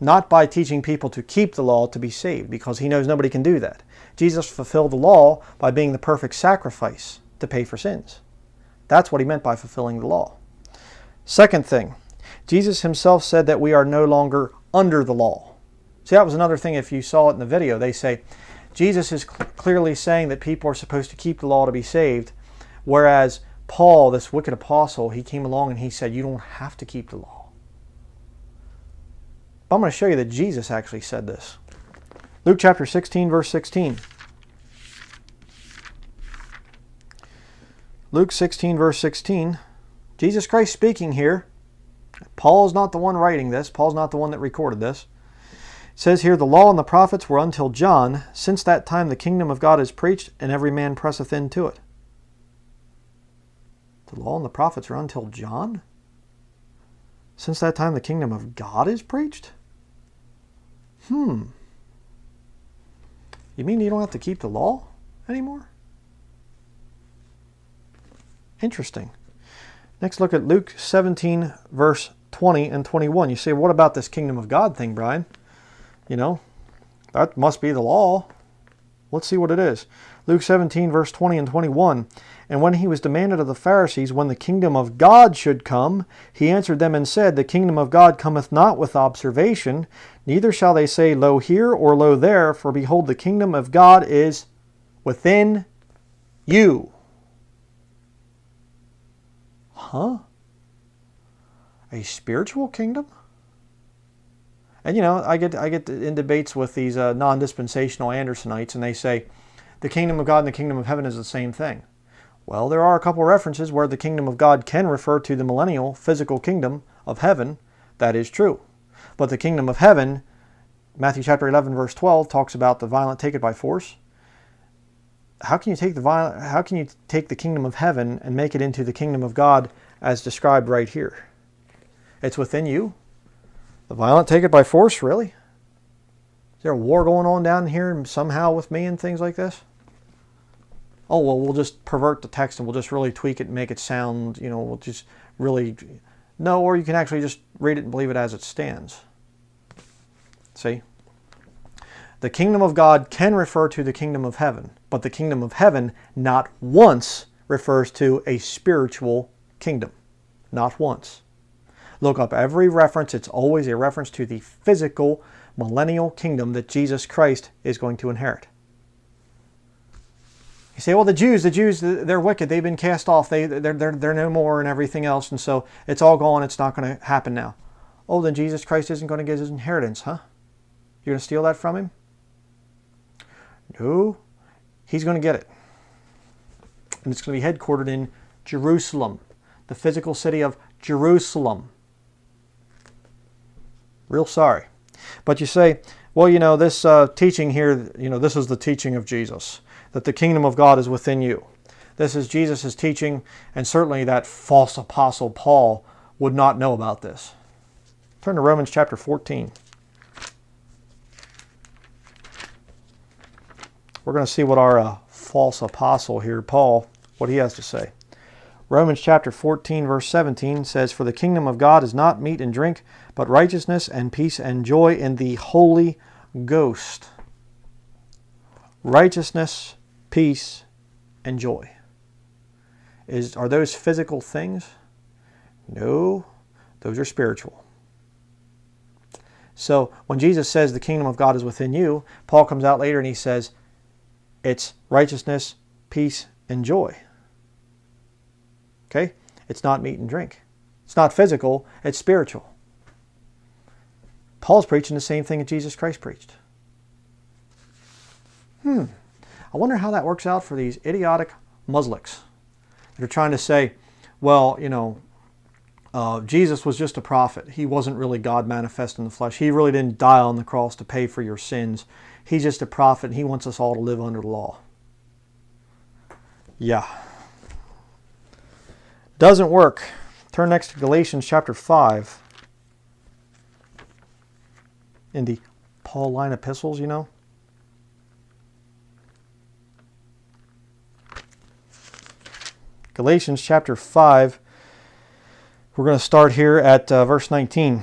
not by teaching people to keep the law to be saved, because he knows nobody can do that. Jesus fulfilled the law by being the perfect sacrifice to pay for sins. That's what he meant by fulfilling the law. Second thing, Jesus himself said that we are no longer under the law. See, that was another thing, if you saw it in the video, they say, Jesus is clearly saying that people are supposed to keep the law to be saved, whereas Paul, this wicked apostle, he came along and he said, you don't have to keep the law. But I'm going to show you that Jesus actually said this. Luke chapter 16, verse 16. Luke 16, verse 16. Jesus Christ speaking here. Paul's not the one writing this. Paul's not the one that recorded this. It says here, the law and the prophets were until John. Since that time the kingdom of God is preached, and every man presseth into it. The law and the prophets are until John? Since that time the kingdom of God is preached? You mean you don't have to keep the law anymore? Interesting. Next, look at Luke 17, verse 20 and 21. You say, what about this kingdom of God thing, Brian? You know, that must be the law. Let's see what it is. Luke 17, verse 20 and 21. And when he was demanded of the Pharisees when the kingdom of God should come, he answered them and said, the kingdom of God cometh not with observation, neither shall they say, lo here or lo there, for behold, the kingdom of God is within you. Huh? A spiritual kingdom? And you know, I get in debates with these non-dispensational Andersonites, and they say the kingdom of God and the kingdom of heaven is the same thing. Well, there are a couple references where the kingdom of God can refer to the millennial physical kingdom of heaven. That is true. But the kingdom of heaven, Matthew chapter 11 verse 12 talks about the violent take it by force. How can you take the kingdom of heaven and make it into the kingdom of God as described right here? It's within you. The violent take it by force, really? Is there a war going on down here somehow with me and things like this? Oh, well, we'll just pervert the text and we'll just really tweak it and make it sound, you know, we'll just really... No, or you can actually just read it and believe it as it stands. See? The kingdom of God can refer to the kingdom of heaven, but the kingdom of heaven not once refers to a spiritual kingdom. Not once. Look up every reference. It's always a reference to the physical millennial kingdom that Jesus Christ is going to inherit. You say, well, the Jews, they're wicked. They've been cast off. They're no more and everything else. And so it's all gone. It's not going to happen now. Oh, then Jesus Christ isn't going to get his inheritance, huh? You're going to steal that from him? No. He's going to get it. And it's going to be headquartered in Jerusalem, the physical city of Jerusalem. Real sorry. But you say, well, you know, this teaching here, you know, this is the teaching of Jesus, that the kingdom of God is within you. This is Jesus' teaching, and certainly that false apostle Paul would not know about this. Turn to Romans chapter 14. We're going to see what our false apostle here, Paul, what he has to say. Romans chapter 14 verse 17 says, "For the kingdom of God is not meat and drink, but righteousness and peace and joy in the Holy Ghost." Righteousness, peace, and joy. Are those physical things? No, those are spiritual. So when Jesus says the kingdom of God is within you, Paul comes out later and he says it's righteousness, peace, and joy. Okay? It's not meat and drink. It's not physical, it's spiritual. Paul's preaching the same thing that Jesus Christ preached. I wonder how that works out for these idiotic Muslims that are trying to say, well, you know, Jesus was just a prophet. He wasn't really God manifest in the flesh. He really didn't die on the cross to pay for your sins. He's just a prophet and he wants us all to live under the law. Yeah. Doesn't work. Turn next to Galatians chapter 5 in the Pauline epistles, you know. Galatians chapter 5, we're going to start here at verse 19.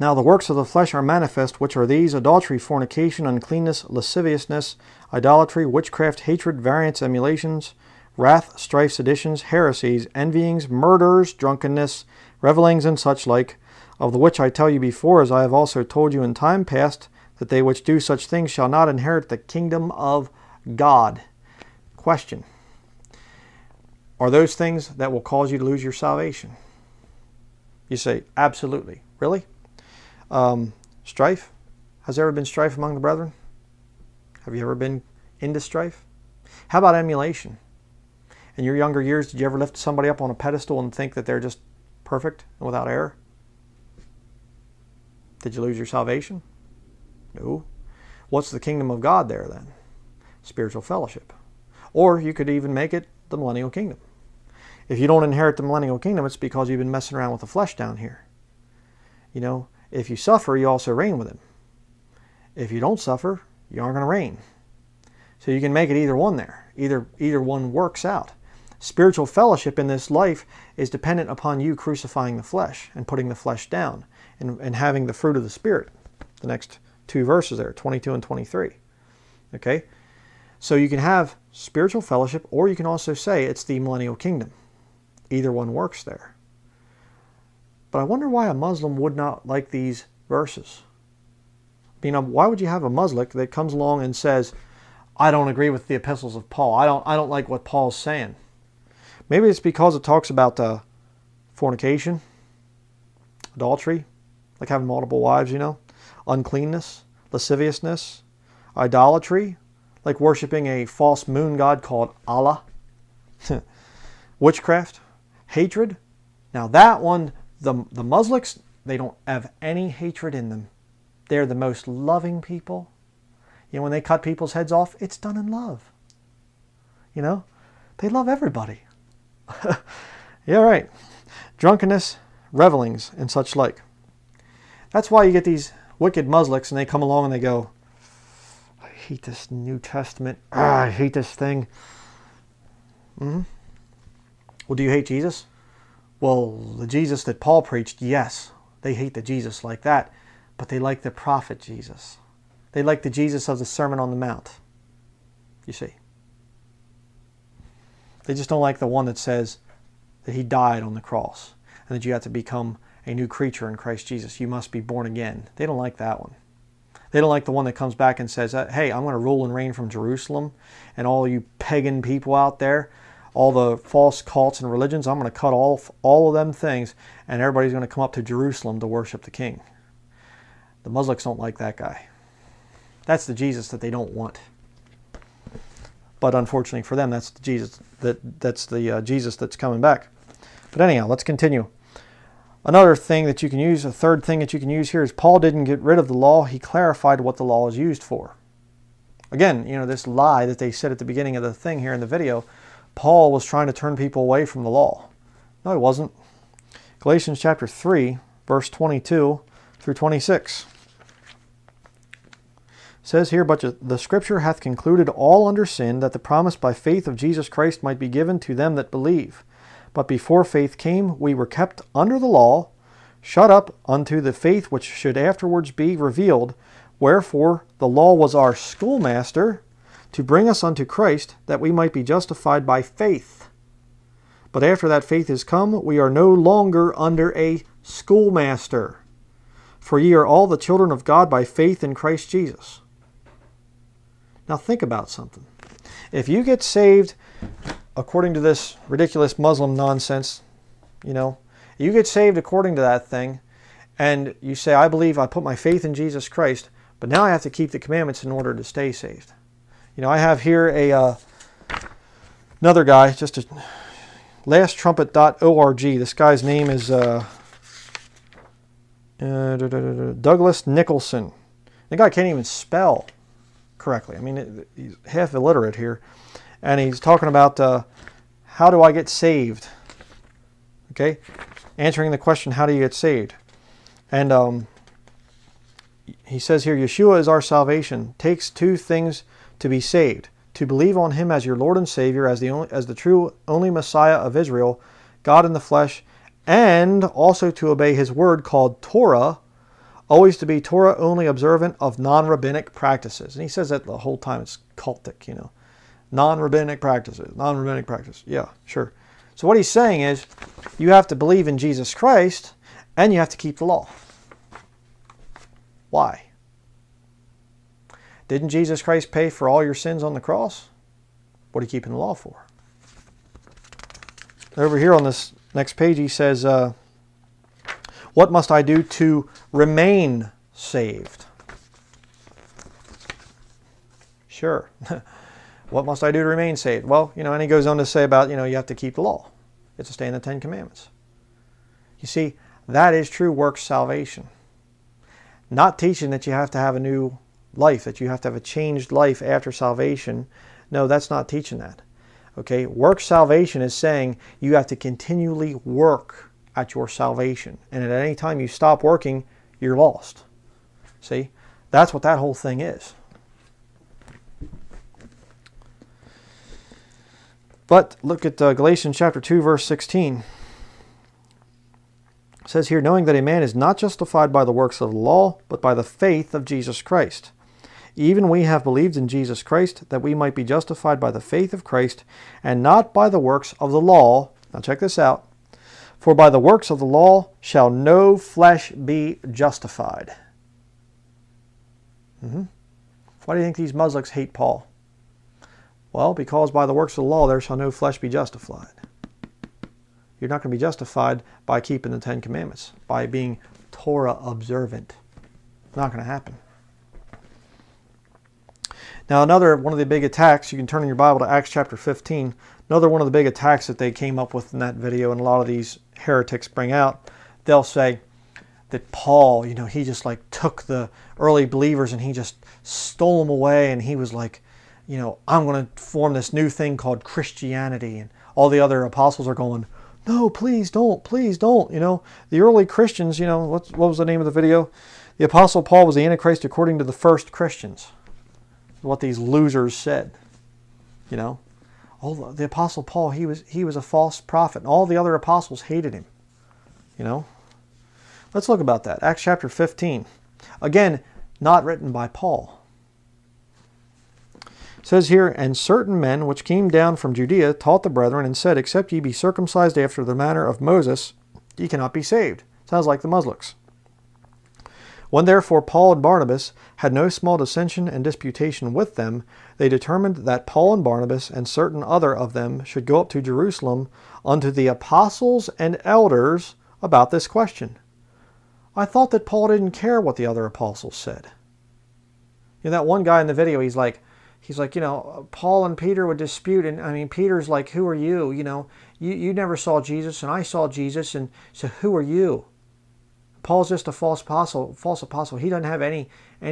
"Now the works of the flesh are manifest, which are these: adultery, fornication, uncleanness, lasciviousness, idolatry, witchcraft, hatred, variance, emulations, wrath, strife, seditions, heresies, envyings, murders, drunkenness, revellings, and such like, of the which I tell you before, as I have also told you in time past, that they which do such things shall not inherit the kingdom of God." Question: are those things that will cause you to lose your salvation? You say, absolutely. Really? Strife? Has there ever been strife among the brethren? Have you ever been into strife? How about emulation? In your younger years, did you ever lift somebody up on a pedestal and think that they're just perfect and without error? Did you lose your salvation? No. What's the kingdom of God there then? Spiritual fellowship. Or you could even make it the millennial kingdom. If you don't inherit the millennial kingdom, it's because you've been messing around with the flesh down here. You know, if you suffer, you also reign with him. If you don't suffer, you aren't going to reign. So you can make it either one there. Either one works out. Spiritual fellowship in this life is dependent upon you crucifying the flesh and putting the flesh down and having the fruit of the Spirit. The next two verses there, 22 and 23. Okay? So you can have spiritual fellowship, or you can also say it's the millennial kingdom. Either one works there. But I wonder why a Muslim would not like these verses. You know, why would you have a Muslim that comes along and says, I don't agree with the epistles of Paul. I don't like what Paul's saying. Maybe it's because it talks about fornication, adultery, like having multiple wives, you know, uncleanness, lasciviousness, idolatry, like worshiping a false moon god called Allah, witchcraft, hatred. Now that one, the Muslims, they don't have any hatred in them. They're the most loving people. You know, when they cut people's heads off, it's done in love. You know, they love everybody. Yeah, right. Drunkenness, revelings, and such like. That's why you get these wicked Muslims and they come along and they go, I hate this New Testament. Ah, I hate this thing. Mm-hmm. Well, do you hate Jesus? Well, the Jesus that Paul preached, yes. They hate the Jesus like that, but they like the prophet Jesus. They like the Jesus of the Sermon on the Mount, you see. They just don't like the one that says that he died on the cross and that you have to become a new creature in Christ Jesus. You must be born again. They don't like that one. They don't like the one that comes back and says, hey, I'm going to rule and reign from Jerusalem, and all you pagan people out there, all the false cults and religions, I'm going to cut off all of them things, and everybody's going to come up to Jerusalem to worship the king. The Muslims don't like that guy. That's the Jesus that they don't want. But unfortunately for them, that's the Jesus that's coming back. But anyhow, let's continue. Another thing that you can use, a third thing that you can use here is Paul didn't get rid of the law. He clarified what the law is used for. Again, you know, this lie that they said at the beginning of the thing here in the video, Paul was trying to turn people away from the law. No, he wasn't. Galatians chapter 3, verse 22 through 26. It says here, but the Scripture hath concluded all under sin, that the promise by faith of Jesus Christ might be given to them that believe. But before faith came, we were kept under the law, shut up unto the faith which should afterwards be revealed. Wherefore the law was our schoolmaster, to bring us unto Christ, that we might be justified by faith. But after that faith is come, we are no longer under a schoolmaster. For ye are all the children of God by faith in Christ Jesus. Now think about something. If you get saved according to this ridiculous Muslim nonsense, you know, you get saved according to that thing, and you say, I believe, I put my faith in Jesus Christ, but now I have to keep the commandments in order to stay saved. You know, I have here a another guy, just a lasttrumpet.org. This guy's name is Douglas Nicholson. The guy can't even spell correctly. I mean, he's half illiterate here. And he's talking about how do I get saved? Okay? Answering the question, how do you get saved? And he says here, Yeshua is our salvation. Takes two things to be saved. To believe on him as your Lord and Savior, as the true only Messiah of Israel, God in the flesh, and also to obey his word called Torah, always to be Torah-only observant of non-rabbinic practices. And he says that the whole time. It's cultic, you know. Non-rabbinic practices, non-rabbinic practice. Yeah, sure. So what he's saying is you have to believe in Jesus Christ and you have to keep the law. Why? Didn't Jesus Christ pay for all your sins on the cross? What are you keeping the law for? Over here on this next page he says, what must I do to remain saved? Sure. What must I do to remain saved? Well, you know, and he goes on to say about, you know, you have to keep the law. It's a stay in the Ten Commandments. You see, that is true works salvation. Not teaching that you have to have a new life, that you have to have a changed life after salvation. No, that's not teaching that. Okay, works salvation is saying you have to continually work at your salvation. And at any time you stop working, you're lost. See, that's what that whole thing is. But look at Galatians chapter 2, verse 16. It says here, knowing that a man is not justified by the works of the law, but by the faith of Jesus Christ. Even we have believed in Jesus Christ, that we might be justified by the faith of Christ, and not by the works of the law. Now check this out. For by the works of the law shall no flesh be justified. Why do you think these Muslims hate Paul? Well, because by the works of the law there shall no flesh be justified. You're not going to be justified by keeping the Ten Commandments, by being Torah observant. Not going to happen. Now, another one of the big attacks, you can turn in your Bible to Acts chapter 15. Another one of the big attacks that they came up with in that video, and a lot of these heretics bring out, they'll say that Paul, you know, he just like took the early believers and he just stole them away, and he was like, you know, I'm going to form this new thing called Christianity. And all the other apostles are going, no, please don't, please don't. You know, the early Christians, you know, what was the name of the video? The Apostle Paul was the Antichrist according to the first Christians. What these losers said, you know. Oh, the Apostle Paul, he was a false prophet, and all the other apostles hated him, you know. Let's look about that. Acts chapter 15. Again, not written by Paul. It says here, and certain men which came down from Judea taught the brethren and said, except ye be circumcised after the manner of Moses, ye cannot be saved. Sounds like the Muslims. When therefore Paul and Barnabas had no small dissension and disputation with them, they determined that Paul and Barnabas and certain other of them should go up to Jerusalem unto the apostles and elders about this question. I thought that Paul didn't care what the other apostles said. You know, that one guy in the video, he's like, you know, Paul and Peter would dispute, and I mean, Peter's like, who are you? You know, you never saw Jesus, and I saw Jesus, and so who are you? Paul's just a false apostle. He doesn't have any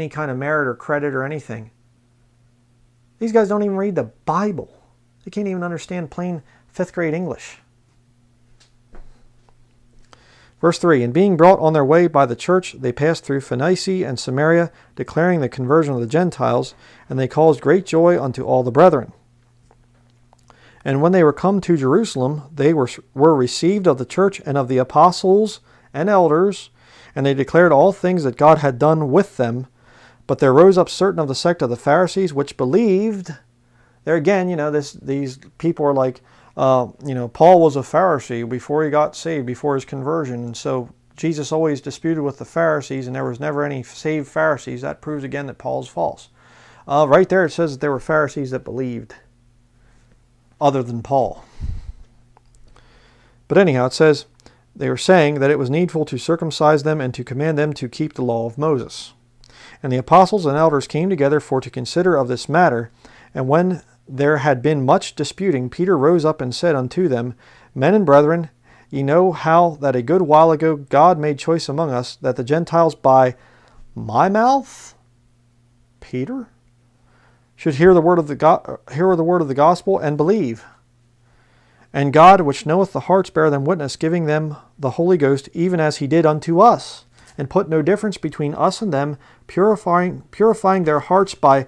kind of merit or credit or anything. These guys don't even read the Bible. They can't even understand plain 5th grade English. Verse 3, and being brought on their way by the church, they passed through Phoenicia and Samaria, declaring the conversion of the Gentiles, and they caused great joy unto all the brethren. And when they were come to Jerusalem, they were received of the church and of the apostles and elders, and they declared all things that God had done with them. But there rose up certain of the sect of the Pharisees, which believed. There again, you know, these people are like, you know, Paul was a Pharisee before he got saved, before his conversion. And so Jesus always disputed with the Pharisees, and there was never any saved Pharisees. That proves again that Paul's false. Right there it says that there were Pharisees that believed other than Paul. But anyhow, it says, they were saying that it was needful to circumcise them and to command them to keep the law of Moses. And the apostles and elders came together for to consider of this matter. And when there had been much disputing, Peter rose up and said unto them, Men and brethren, ye know how that a good while ago God made choice among us, that the Gentiles by my mouth, Peter, should hear the word of the gospel and believe. And God, which knoweth the hearts, bear them witness, giving them the Holy Ghost, even as he did unto us, and put no difference between us and them, purifying their hearts by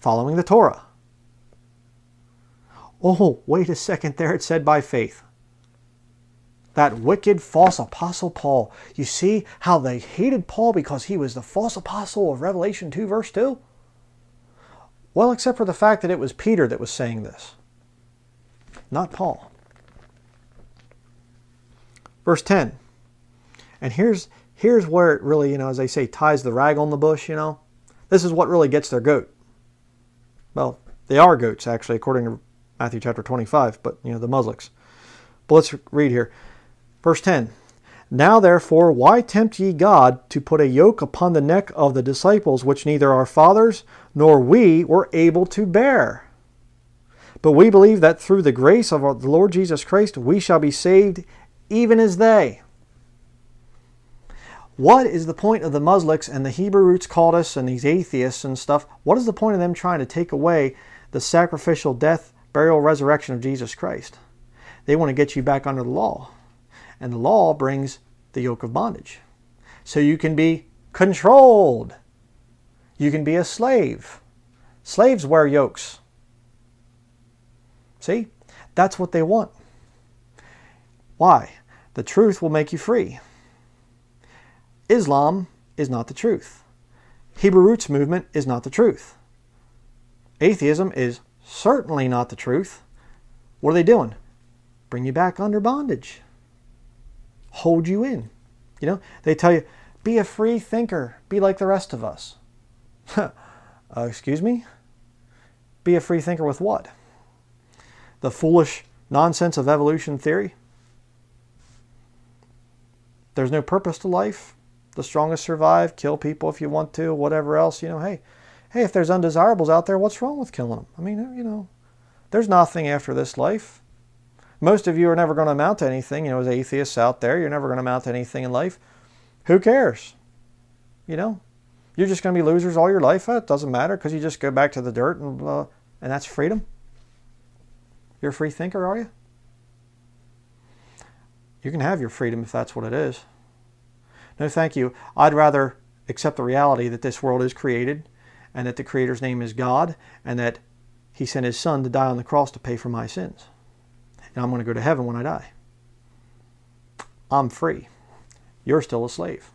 following the Torah. Oh, wait a second there. It said by faith. That wicked false apostle Paul. You see how they hated Paul because he was the false apostle of Revelation 2 verse 2? Well, except for the fact that it was Peter that was saying this, not Paul. Verse 10, and here's where it really, you know, as they say, ties the rag on the bush, you know. This is what really gets their goat. Well, they are goats, actually, according to Matthew chapter 25, but, you know, the Muslims. But let's read here. Verse 10, now therefore, why tempt ye God to put a yoke upon the neck of the disciples, which neither our fathers nor we were able to bear? But we believe that through the grace of the Lord Jesus Christ, we shall be saved even as they. What is the point of the Muslims and the Hebrew Roots cultists and these atheists and stuff? What is the point of them trying to take away the sacrificial death, burial, resurrection of Jesus Christ? They want to get you back under the law. And the law brings the yoke of bondage. So you can be controlled. You can be a slave. Slaves wear yokes. See? That's what they want. Why? The truth will make you free. Islam is not the truth. Hebrew Roots movement is not the truth. Atheism is certainly not the truth. What are they doing? Bring you back under bondage. Hold you in. You know, they tell you, be a free thinker. Be like the rest of us. Excuse me? Be a free thinker with what? the foolish nonsense of evolution theory. There's no purpose to life. The strongest survive, kill people if you want to, whatever else. You know, hey, if there's undesirables out there, what's wrong with killing them? I mean, you know, there's nothing after this life. Most of you are never going to amount to anything. You know, as atheists out there, you're never going to amount to anything in life. Who cares? You know, you're just going to be losers all your life. It doesn't matter because you just go back to the dirt and blah, and that's freedom. You're a free thinker, are you? You can have your freedom if that's what it is. No, thank you. I'd rather accept the reality that this world is created and that the Creator's name is God and that He sent His Son to die on the cross to pay for my sins. And I'm going to go to heaven when I die. I'm free. You're still a slave.